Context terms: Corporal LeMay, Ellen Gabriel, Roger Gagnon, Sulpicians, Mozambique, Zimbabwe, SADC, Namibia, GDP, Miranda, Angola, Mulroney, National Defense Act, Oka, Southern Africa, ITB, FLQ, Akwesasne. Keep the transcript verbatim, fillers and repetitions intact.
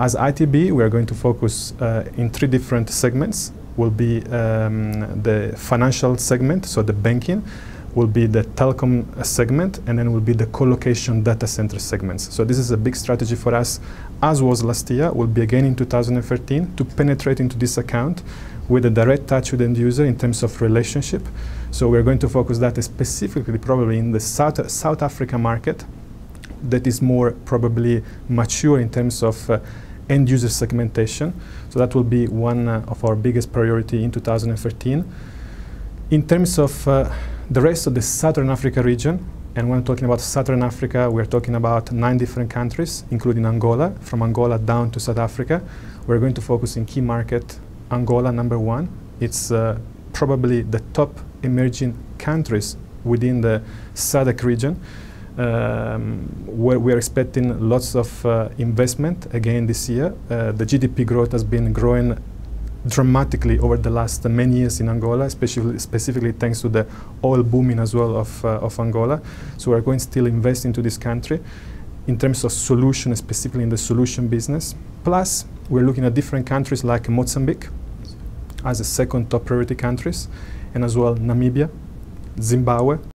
As I T B, we are going to focus uh, in three different segments. Will be um, the financial segment, so the banking, will be the telecom segment, and then will be the colocation data center segments. So this is a big strategy for us, as was last year, will be again in two thousand thirteen, to penetrate into this account with a direct touch with end user in terms of relationship. So we're going to focus that specifically probably in the South, South Africa market that is more probably mature in terms of uh, end user segmentation. So that will be one uh, of our biggest priority in two thousand thirteen. In terms of uh, the rest of the Southern Africa region, and when talking about Southern Africa, we're talking about nine different countries, including Angola, from Angola down to South Africa. We're going to focus in key market, Angola number one. It's uh, probably the top emerging countries within the S A D C region. Um, where we are expecting lots of uh, investment again this year. Uh, the G D P growth has been growing dramatically over the last uh, many years in Angola, especially specifically thanks to the oil booming as well of, uh, of Angola. So we are going to still invest into this country in terms of solution, specifically in the solution business. Plus, we're looking at different countries like Mozambique as a second top priority countries, and as well Namibia, Zimbabwe.